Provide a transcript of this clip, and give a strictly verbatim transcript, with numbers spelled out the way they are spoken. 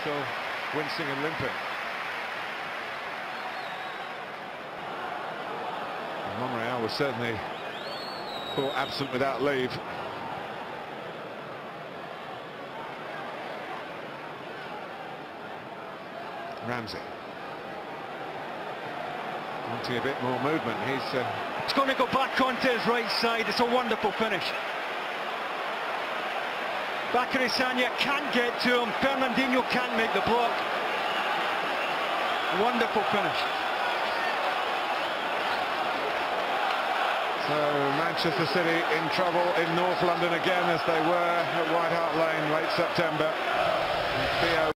Still wincing and limping. Monreal was certainly caught absent without leave. Ramsey wanting a bit more movement. He's uh... it's going to go back onto his right side. It's a wonderful finish. Bakary Sagna can't get to him, Fernandinho can't make the block. Wonderful finish. So Manchester City in trouble in North London again, as they were at White Hart Lane late September.